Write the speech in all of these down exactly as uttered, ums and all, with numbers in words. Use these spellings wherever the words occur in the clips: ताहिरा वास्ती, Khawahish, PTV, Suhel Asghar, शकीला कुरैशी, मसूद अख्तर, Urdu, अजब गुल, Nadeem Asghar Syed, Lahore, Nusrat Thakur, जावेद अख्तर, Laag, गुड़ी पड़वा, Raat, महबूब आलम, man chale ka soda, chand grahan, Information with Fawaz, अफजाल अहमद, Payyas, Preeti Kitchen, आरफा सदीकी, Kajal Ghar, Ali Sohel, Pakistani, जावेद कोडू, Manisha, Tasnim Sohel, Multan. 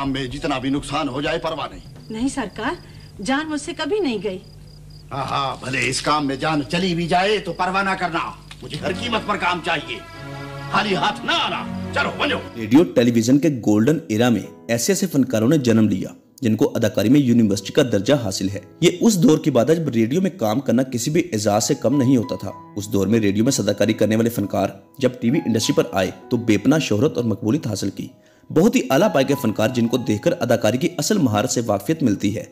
काम में जितना भी नुकसान हो जाए परवाह नहीं। नहीं सरकार, जान मुझसे कभी नहीं गई। आहा, भले इस काम में जान चली भी जाए तो परवाह ना करना। मुझे हर कीमत पर काम चाहिए, खाली हाथ ना आना। चलो बनो। रेडियो टेलीविजन के गोल्डन एरा में ऐसे ऐसे फनकारों ने जन्म लिया जिनको अदाकारी में यूनिवर्सिटी का दर्जा हासिल है। ये उस दौर की बात है जब रेडियो में काम करना किसी भी एजाज से कम नहीं होता था। उस दौर में रेडियो में सदाकारी करने वाले फनकार जब टीवी इंडस्ट्री पर आए तो बेपनाह शोहरत और मकबूलियत हासिल की। बहुत ही आला पाए के फनकार जिनको देखकर अदाकारी की असल महारत से वाकिफियत मिलती है,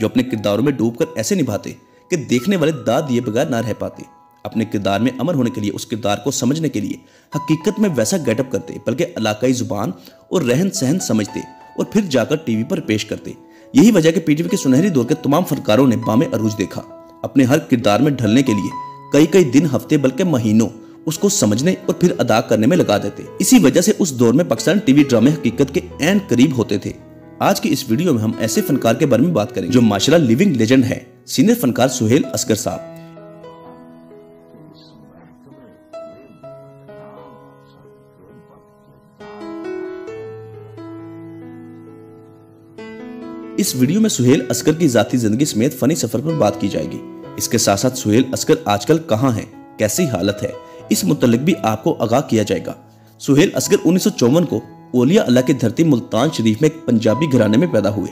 जो अपने किरदारों में डूबकर ऐसे निभाते कि देखने वाले दाद दिए बगैर ना रह पाते। अपने किरदार में अमर होने के लिए, उस किरदार को समझने के लिए हकीकत में वैसा गेटअप करते, बल्कि इलाकाई जुबान और रहन सहन समझते और फिर जाकर टीवी पर पेश करते। यही वजह कि पीटीवी के सुनहरी दौर के तमाम फनकारों ने बामे अरूज देखा। अपने हर किरदार में ढलने के लिए कई कई दिन, हफ्ते, बल्कि महीनों उसको समझने और फिर अदा करने में लगा देते। इसी वजह से उस दौर में पाकिस्तान टीवी ड्रामे हकीकत के ऐन करीब होते थे। आज की इस वीडियो में हम ऐसे फनकार के बारे में बात करेंगे जो माशाल्लाह लिविंग लेजेंड है, सीनियर फनकार सुहेल असगर साहब। इस वीडियो में सुहेल असगर की जाती जिंदगी समेत फनी सफर पर बात की जाएगी। इसके साथ साथ सुहेल असगर आजकल कहाँ है, कैसी हालत है, इस मुतल्लिक भी आपको आगाह किया जाएगा। सुहेल असगर उन्नीस सौ चौवन को ओलिया अल्लाह की धरती मुल्तान शरीफ में एक पंजाबी घराने में पैदा हुए।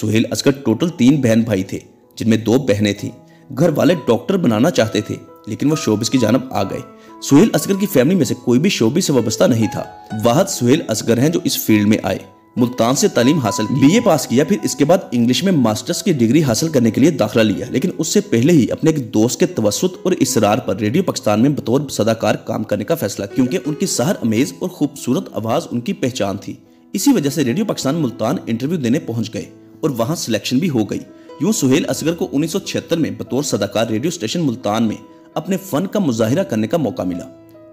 सुहेल असगर टोटल तीन बहन भाई थे जिनमें दो बहनें थीं। घर वाले डॉक्टर बनाना चाहते थे लेकिन वो शोबिस की जानब आ गए। सुहेल असगर की फैमिली में से कोई भी शोबिस से वाबस्ता नहीं था। वाहद सुहेल असगर हैं जो इस फील्ड में आए। मुल्तान से तालीम हासिल, बीए पास किया, फिर इसके बाद इंग्लिश में मास्टर्स की डिग्री हासिल करने के लिए दाखिला लिया। लेकिन उससे पहले ही अपने एक दोस्त के तवस्सुत और इसरार पर रेडियो पाकिस्तान में बतौर सदाकार काम करने का फैसला, क्योंकि उनकी सहर अमेज और खूबसूरत आवाज उनकी पहचान थी। इसी वजह से रेडियो पाकिस्तान मुल्तान इंटरव्यू देने पहुंच गए और वहाँ सिलेक्शन भी हो गई। यूं सुहेल असगर को उन्नीस सौ छिहत्तर में बतौर सदाकार रेडियो स्टेशन मुल्तान में अपने फन का मुजाहिरा करने का मौका मिला।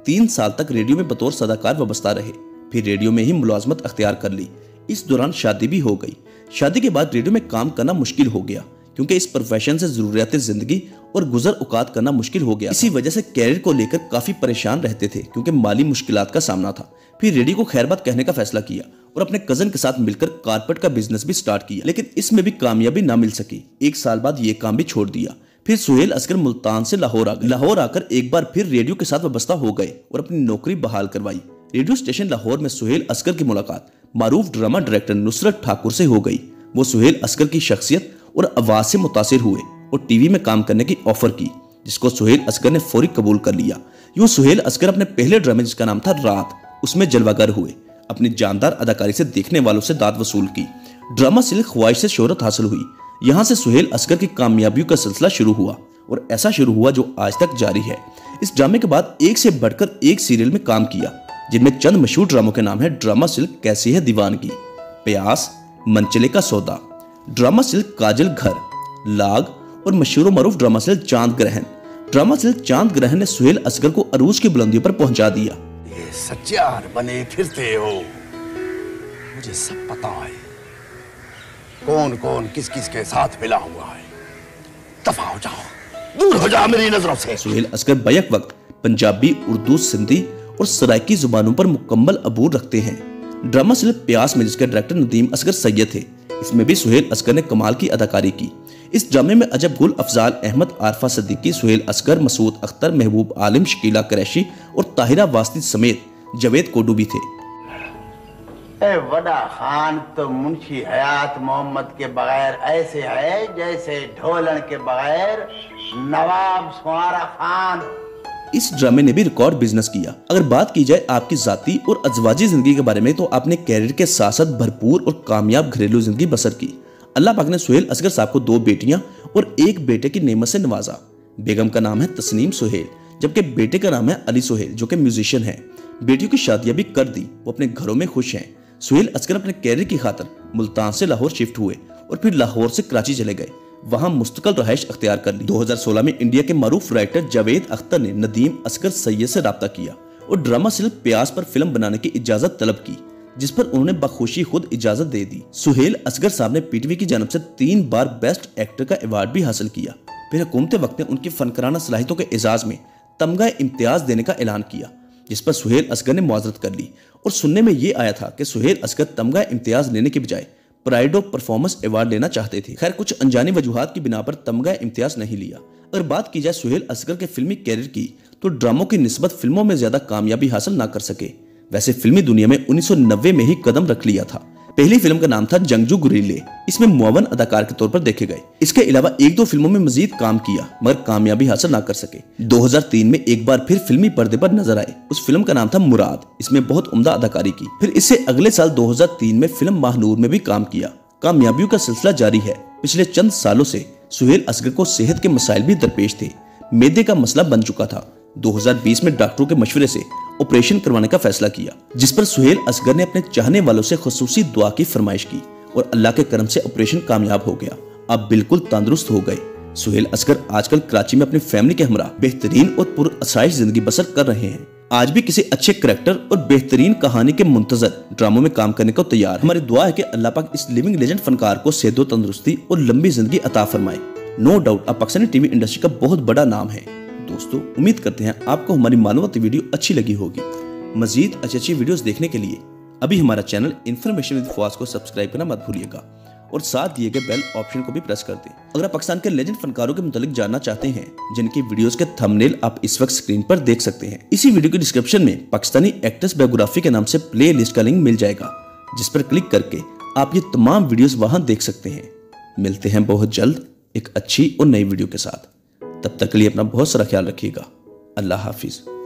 तीन साल तक रेडियो में बतौर सदाकार वाबस्ता रहे, फिर रेडियो में ही मुलाजमत अख्तियार कर ली। इस दौरान शादी भी हो गई। शादी के बाद रेडियो में काम करना मुश्किल हो गया क्योंकि इस प्रोफेशन से ज़रूरियात ज़िंदगी और गुजर औकात करना मुश्किल हो गया। इसी वजह से कैरियर को लेकर काफ़ी परेशान रहते थे क्योंकि माली मुश्किलात का सामना था। फिर रेडियो को खैरबाद कहने का फैसला किया और अपने कज़न के साथ मिलकर कारपेट का बिजनेस भी स्टार्ट किया, लेकिन इसमें भी कामयाबी ना मिल सकी। एक साल बाद ये काम भी छोड़ दिया। फिर सुहेल असगर मुल्तान से लाहौर आ गए। लाहौर आकर एक बार फिर रेडियो के साथ वाबस्ता हो गए और अपनी नौकरी बहाल करवाई। रेडियो स्टेशन लाहौर में सुहेल असगर की मुलाकात मारूफ ड्रामा डायरेक्टर नुसरत ठाकुर से हो गई। वो सुहेल असगर की शख्सियत और आवाज से मुतासिर हुए और टीवी में काम करने की ऑफर की, जिसको सुहेल असगर ने फौरी कबूल कर लिया। यूं सुहेल असगर अपने पहले ड्रामे जिसका नाम था रात, उसमें जलवागर हुए। अपनी जानदार अदाकारी से देखने वालों से दाद वसूल की। ड्रामा सिल्क ख्वाहिश से शोहरत हासिल हुई। यहाँ से सुहेल असगर की कामयाबियों का सिलसिला शुरू हुआ और ऐसा शुरू हुआ जो आज तक जारी है। इस ड्रामे के बाद एक से बढ़कर एक सीरियल में काम किया जिनमें चंद मशहूर ड्रामों के नाम है ड्रामा सिल्क कैसी है दीवानगी, प्यास, मनचले का सौदा, ड्रामा सिल्क काजल घर, लाग और मशहूर मरूफ ड्रामा सिल्क चांद ग्रहण। ड्रामा सिल्क चांद ग्रहण ने सुहेल असगर को अरूज की बुलंदियों पर पहुंचा दिया। ये सच्चार बने फिरते हो, मुझे सब पता है कौन कौन किस किस के साथ मिला हुआ है। दफा हो जाओ, दूर हो जाओ मेरी नजरों से। सुहेल असगर बैक वक्त पंजाबी, उर्दू, सिंधी और सराइकी जुबानों पर मुकम्मल अबूर रखते हैं। ड्रामा सिल्क प्यास में जिसके डायरेक्टर नदीम असगर सैयद थे, इसमें भी सुहेल असगर ने कमाल की अदाकारी की। इस ड्रामे में अजब गुल, अफजाल अहमद, आरफा सदीकी, सुहेल असगर, मसूद अख्तर, महबूब आलम, शकीला कुरैशी और ताहिरा वास्ती समेत जावेद कोडू भी थे। ए वड़ा खान तो मुंशी हयात मोहम्मद के बगैर ऐसे है जैसे ढोलन के बगैर नवाब सुहारा खान। इस ड्रामे ने भी रिकॉर्ड बिजनेस किया। अगर बात की जाए आपकी जाती और अजवाजी जिंदगी के बारे में तो आपने कैरियर के साथ साथ भरपूर और कामयाब घरेलू जिंदगी बसर की। अल्लाह पाक ने सुहेल असगर साहब को दो बेटियां और एक बेटे की नेमत से नवाजा। बेगम का नाम है तस्नीम सोहेल जबकि बेटे का नाम है अली सोहेल जो कि म्यूजिशियन है। बेटियों की शादियां भी कर दी, वो अपने घरों में खुश हैं। सुहेल असगर अपने कैरियर की खातर मुल्तान से लाहौर शिफ्ट हुए और फिर लाहौर से कराची चले गए, वहां मुस्तकिल रहाइश अख्तियार कर ली। दो हज़ार सोलह में इंडिया के मरूफ राइटर जावेद अख्तर ने नदीम असगर सैयद से रब्ता किया और ड्रामा सिल्क प्यास पर फिल्म बनाने की इजाजत तलब की, जिस पर उन्होंने बखुशी खुद इजाजत दे दी। सुहेल असगर साहब ने पीटीवी की जानब से तीन बार बेस्ट एक्टर का अवार्ड भी हासिल किया। फिर हुकूमत वक्त ने उनकी फनकाराना सलाहितों के एजाज में तमगा इम्तियाज देने का ऐलान किया, जिस पर सुहेल असगर ने मुआजरत कर ली और सुनने में ये आया था कि सुहेल असगर तमगा इम्तियाज लेने के बजाय प्राइड ऑफ परफॉर्मेंस अवार्ड लेना चाहते थे। खैर कुछ अनजानी वजूहात की बिना पर तमगा इम्तियाज नहीं लिया। अगर बात की जाए सुहेल असगर के फिल्मी कैरियर की तो ड्रामों की निस्बत फिल्मों में ज्यादा कामयाबी हासिल ना कर सके। वैसे फिल्मी दुनिया में उन्नीस सौ नब्बे में ही कदम रख लिया था। पहली फिल्म का नाम था जंगजू गुरीले, इसमें मुआवन अदाकार के तौर पर देखे गए। इसके अलावा एक दो फिल्मों में मजीद काम किया मगर कामयाबी हासिल ना कर सके। दो हज़ार तीन में एक बार फिर फिल्मी पर्दे पर नजर आए। उस फिल्म का नाम था मुराद, इसमें बहुत उम्दा अदाकारी की। फिर इससे अगले साल दो हज़ार तीन में फिल्म महानूर में भी काम किया। कामयाबियों का सिलसिला जारी है। पिछले चंद सालों से सुहेल असगर को सेहत के मसाइल भी दरपेश थे। मैदे का मसला बन चुका था। दो हज़ार बीस में डॉक्टरों के मशवरे से ऑपरेशन करवाने का फैसला किया, जिस पर सुहेल असगर ने अपने चाहने वालों से खुसूसी दुआ की फरमाइश की और अल्लाह के करम से ऑपरेशन कामयाब हो गया। अब बिल्कुल तंदुरुस्त हो गए। सुहेल असगर आजकल कराची में अपनी फैमिली के हमरा बेहतरीन और पुरअसाइश जिंदगी बसर कर रहे हैं। आज भी किसी अच्छे करैक्टर और बेहतरीन कहानी के मुंतजर ड्रामों में काम करने को तैयार। हमारी दुआ है कि अल्लाह पाक इस लिविंग लेजेंड फनकार को सेहत तंदुरुस्ती और लंबी जिंदगी अता फरमाए। नो डाउट अब पाकिस्तानी टीवी इंडस्ट्री का बहुत बड़ा नाम है। दोस्तों उम्मीद करते हैं आपको हमारी मालूमती वीडियो अच्छी लगी होगी। मजीद अच्छी अच्छी वीडियोस देखने के लिए अभी हमारा चैनल इन्फॉर्मेशन विद फवाज को सब्सक्राइब करना मत भूलिएगा और साथ दिए गए बेल ऑप्शन को भी प्रेस कर दें। अगर आप पाकिस्तान के लेजेंड फनकारों के मुतालिक जानना चाहते हैं जिनकी वीडियोस के थंबनेल आप इस वक्त स्क्रीन पर देख सकते हैं, इसी वीडियो के डिस्क्रिप्शन में पाकिस्तानी एक्टर्स बायोग्राफी के नाम से प्ले लिस्ट का लिंक मिल जाएगा, जिस पर क्लिक करके आप ये तमाम वीडियोस वहां देख सकते हैं। मिलते हैं बहुत जल्द एक अच्छी और नई वीडियो के साथ। तब तक के लिए अपना बहुत सारा ख्याल रखिएगा। अल्लाह हाफिज।